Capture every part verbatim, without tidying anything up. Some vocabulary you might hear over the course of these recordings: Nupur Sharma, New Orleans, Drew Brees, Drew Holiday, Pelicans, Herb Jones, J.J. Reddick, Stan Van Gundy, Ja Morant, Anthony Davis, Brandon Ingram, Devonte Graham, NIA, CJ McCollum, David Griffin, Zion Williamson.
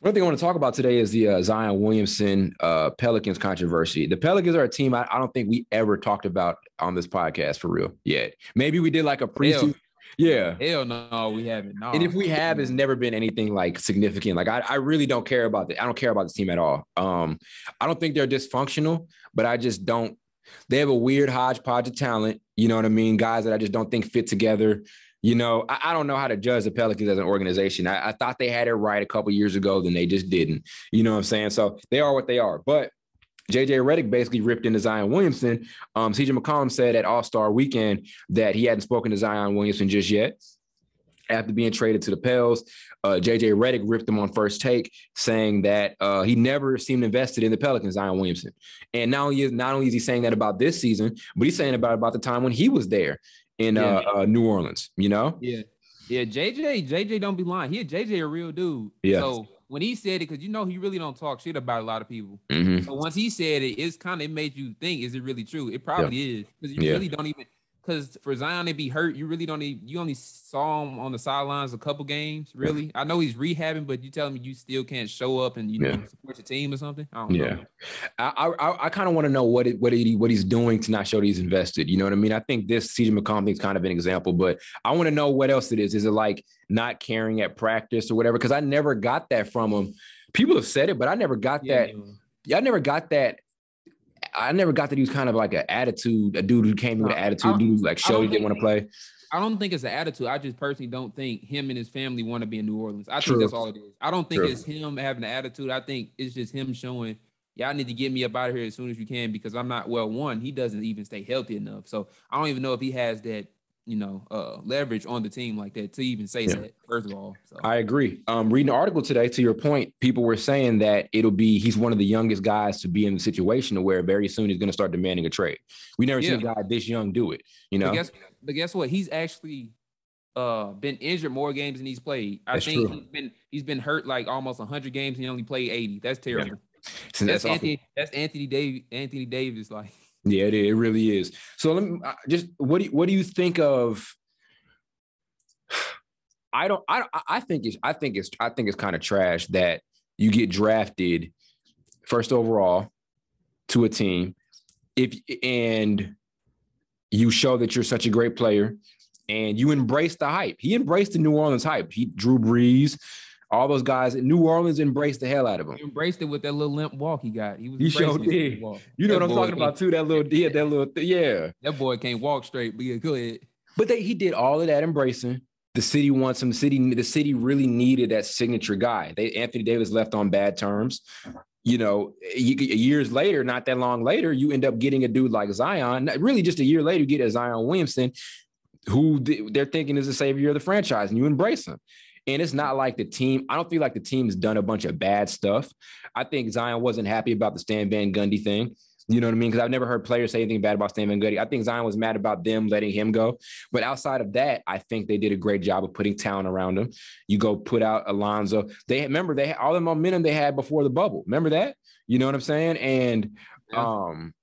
One thing I want to talk about today is the uh, Zion Williamson uh, Pelicans controversy. The Pelicans are a team I, I don't think we ever talked about on this podcast for real yet. Maybe we did like a preseason. Yeah. Hell no, we haven't. No. And if we have, it's never been anything like significant. Like I, I really don't care about that. I don't care about this team at all. Um, I don't think they're dysfunctional, but I just don't. They have a weird hodgepodge of talent. You know what I mean? Guys that I just don't think fit together. You know, I, I don't know how to judge the Pelicans as an organization. I, I thought they had it right a couple years ago, then they just didn't. You know what I'm saying? So they are what they are. But J J. Reddick basically ripped into Zion Williamson. Um, C J McCollum said at All-Star Weekend that he hadn't spoken to Zion Williamson just yet. After being traded to the Pels, uh, J J. Reddick ripped him on First Take, saying that uh, he never seemed invested in the Pelicans, Zion Williamson. And not only is, not only is he saying that about this season, but he's saying about, about the time when he was there in yeah. uh, uh, New Orleans, you know? Yeah, yeah. J J, J J don't be lying. He J J a real dude. Yeah. So when he said it, because you know he really don't talk shit about a lot of people. Mm-hmm. So once he said it, it's kind of it made you think, is it really true? It probably yeah. is. Because you yeah. really don't even... Because for Zion to be hurt, you really don't need, you only saw him on the sidelines a couple games, really. I know he's rehabbing, but you telling me you still can't show up and you yeah. don't support your team or something? I don't yeah. know. I I, I kind of want to know what it, what he, what he's doing to not show that he's invested. You know what I mean? I think this C J McCollum thing is kind of an example, but I want to know what else it is. Is it like not caring at practice or whatever? Because I never got that from him. People have said it, but I never got yeah. that. Yeah, I never got that. I never got that he was kind of like an attitude, a dude who came with an attitude, dude like showed he didn't want to play. I don't think it's an attitude. I just personally don't think him and his family want to be in New Orleans. I True. think that's all it is. I don't think True. it's him having an attitude. I think it's just him showing, y'all need to get me up out of here as soon as you can because I'm not, well, one, he doesn't even stay healthy enough. So I don't even know if he has that, you know, uh, leverage on the team like that to even say yeah. that, first of all. So. I agree. Um, reading an article today, to your point, people were saying that it'll be, he's one of the youngest guys to be in the situation where very soon he's going to start demanding a trade. We never yeah. seen a guy this young do it, you know? But guess, but guess what? He's actually uh, been injured more games than he's played. I That's think true. he's been he's been hurt like almost one hundred games and he only played eighty. That's terrible. Yeah. So that's, that's, Anthony, that's Anthony Davis. Anthony Davis, like. Yeah, it, it really is. So let me just what do you, what do you think of? I don't. I I think it's. I think it's. I think it's kind of trash that you get drafted first overall to a team if and you show that you're such a great player and you embrace the hype. He embraced the New Orleans hype. He Drew Brees. All those guys in New Orleans embraced the hell out of him. He embraced it with that little limp walk he got. He was he sure did. Walk. You know that what I'm talking about too. That little yeah, that little th- yeah. That boy can't walk straight, but yeah, go ahead. But they, he did all of that embracing. The city wants him. The city, the city really needed that signature guy. They Anthony Davis left on bad terms. You know, years later, not that long later, you end up getting a dude like Zion. Really, just a year later, you get a Zion Williamson, who they're thinking is the savior of the franchise, and you embrace him. And it's not like the team – I don't feel like the team's done a bunch of bad stuff. I think Zion wasn't happy about the Stan Van Gundy thing. You know what I mean? Because I've never heard players say anything bad about Stan Van Gundy. I think Zion was mad about them letting him go. But outside of that, I think they did a great job of putting talent around him. You go put out Alonzo. They Remember, they had all the momentum they had before the bubble. Remember that? You know what I'm saying? And um,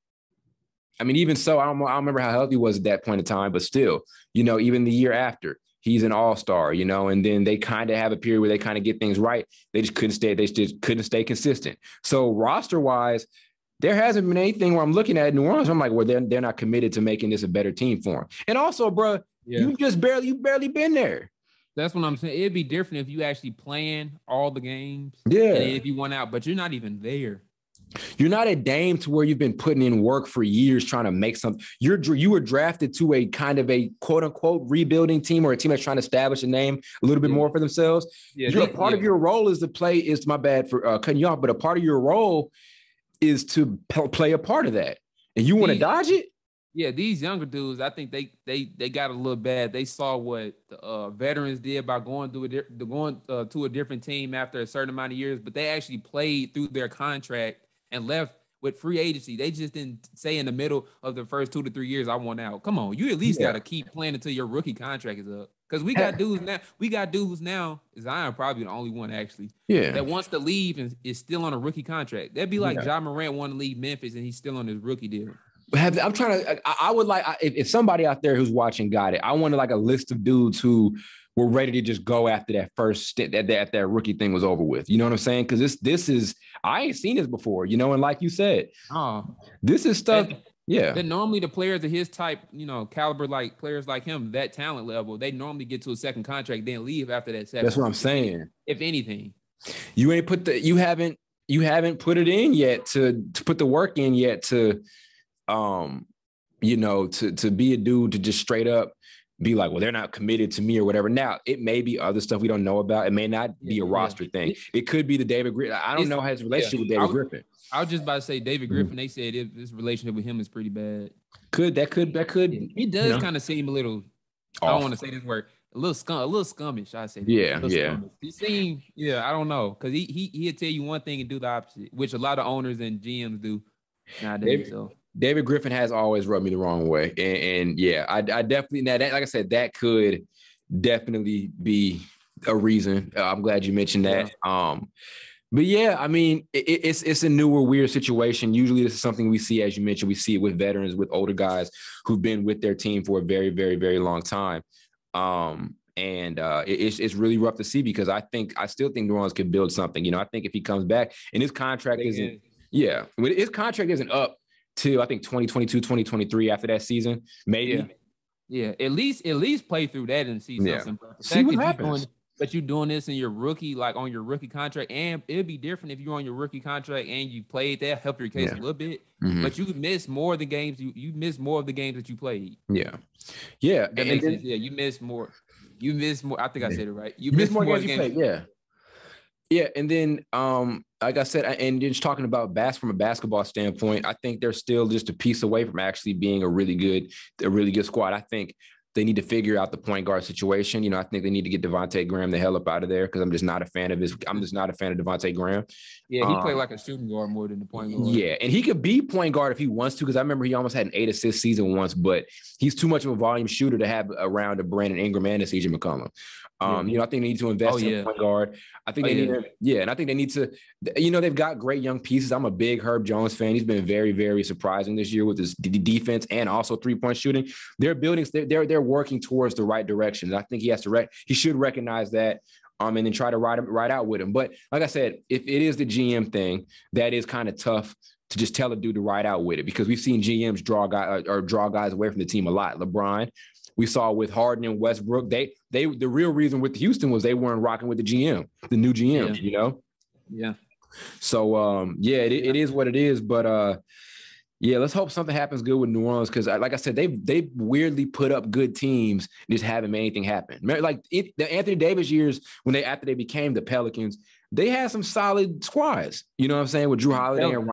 I mean, even so, I don't, I don't remember how healthy he was at that point in time. But still, you know, even the year after. He's an all-star, you know, and then they kind of have a period where they kind of get things right. They just couldn't stay. They just couldn't stay consistent. So roster-wise, there hasn't been anything where I'm looking at New Orleans. I'm like, well, they're, they're not committed to making this a better team for him. And also, bro, yeah. you just barely, you barely been there. That's what I'm saying. It'd be different if you actually playing all the games. Yeah. And if you won out, but you're not even there. You're not a Dame to where you've been putting in work for years trying to make something. You're you were drafted to a kind of a quote unquote rebuilding team or a team that's trying to establish a name a little bit yeah. more for themselves. Yeah, you're, that, part yeah. of your role is to play is my bad for uh, cutting you off, but a part of your role is to p- play a part of that, and you want to dodge it. Yeah, these younger dudes, I think they they they got a little bad. They saw what the uh, veterans did by going through a di- going uh, to a different team after a certain amount of years, but they actually played through their contract. And left with free agency. They just didn't say in the middle of the first two to three years, I want out. Come on, you at least yeah. got to keep playing until your rookie contract is up. Because we got dudes now. We got dudes now. Zion probably the only one actually. Yeah. That wants to leave and is still on a rookie contract. That'd be like yeah. Ja Morant wanting to leave Memphis and he's still on his rookie deal. Have, I'm trying to. I, I would like I, if, if somebody out there who's watching got it. I wanted like a list of dudes who were ready to just go after that first stint that that, that rookie thing was over with. You know what I'm saying? Because this this is I ain't seen this before. You know, and like you said, oh, this is stuff. That, yeah, that normally the players of his type, you know, caliber, like players like him, that talent level, they normally get to a second contract, then leave after that second. That's what I'm saying. If anything, you ain't put the you haven't you haven't put it in yet to to put the work in yet to, um, you know, to to be a dude to just straight up be like, well, they're not committed to me or whatever. Now, it may be other stuff we don't know about. It may not yeah, be a roster yeah. thing. It could be the David Griffin. I don't it's, know his relationship yeah. with David I was, Griffin. I was just about to say David Griffin. Mm-hmm. They said it, this relationship with him is pretty bad. Could that could that could yeah. He does you know, kind of seem a little. Off. I don't want to say this word. A little scum, a little scummish. I say. That. Yeah, yeah. Scummish. He seemed, yeah. I don't know because he he he'll tell you one thing and do the opposite, which a lot of owners and G Ms do nowadays. David, so. David Griffin has always rubbed me the wrong way. And, and yeah, I, I definitely, now that, like I said, that could definitely be a reason. Uh, I'm glad you mentioned that. Yeah. Um, but yeah, I mean, it, it's, it's a newer, weird situation. Usually this is something we see, as you mentioned, we see it with veterans, with older guys who've been with their team for a very, very, very long time. Um, And uh, it's it's really rough to see because I think, I still think New Orleans could build something. You know, I think if he comes back and his contract isn't, yeah, his contract isn't up to, I think, twenty twenty-two, twenty twenty-three after that season, maybe. Yeah, yeah. At least at least play through that and see yeah. something. But see what happens. You're doing, but you're doing this in your rookie, like on your rookie contract, and it'd be different if you're on your rookie contract and you played that, help your case yeah. a little bit. Mm-hmm. But you miss more of the games, you you miss more of the games that you played. Yeah. Yeah. That and makes then, sense. Yeah, you miss more. You miss more. I think I said it right. You, you miss, miss more, more games. You play. Yeah. Yeah, and then, um, like I said, I, and just talking about bas- from a basketball standpoint, I think they're still just a piece away from actually being a really good, a really good squad. I think they need to figure out the point guard situation. You know, I think they need to get Devonte Graham the hell up out of there because I'm just not a fan of his. I'm just not a fan of Devonte Graham. Yeah, he um, played like a shooting guard more than the point guard. Yeah, and he could be point guard if he wants to because I remember he almost had an eight assist season once, but he's too much of a volume shooter to have around a Brandon Ingram and a C J McCollum. Um, yeah. You know, I think they need to invest oh, in yeah. point guard. I think oh, they need, yeah. yeah, and I think they need to. You know, they've got great young pieces. I'm a big Herb Jones fan. He's been very, very surprising this year with his d- defense and also three point shooting. They're building. They're they're working towards the right direction. I think he has to. Rec- he should recognize that. Um, and then try to ride him right out with him. But like I said, if it is the G M thing, that is kind of tough to just tell a dude to ride out with it because we've seen G Ms draw guy or, or draw guys away from the team a lot. LeBron. We saw with Harden and Westbrook, they they the real reason with Houston was they weren't rocking with the G M, the new G M, yeah. you know? Yeah. So, um, yeah, it, it is what it is. But, uh, yeah, let's hope something happens good with New Orleans because, like I said, they've, they've weirdly put up good teams and just haven't made anything happen. Like it, the Anthony Davis years, when they after they became the Pelicans, they had some solid squads, you know what I'm saying, with Drew Holiday and Ryan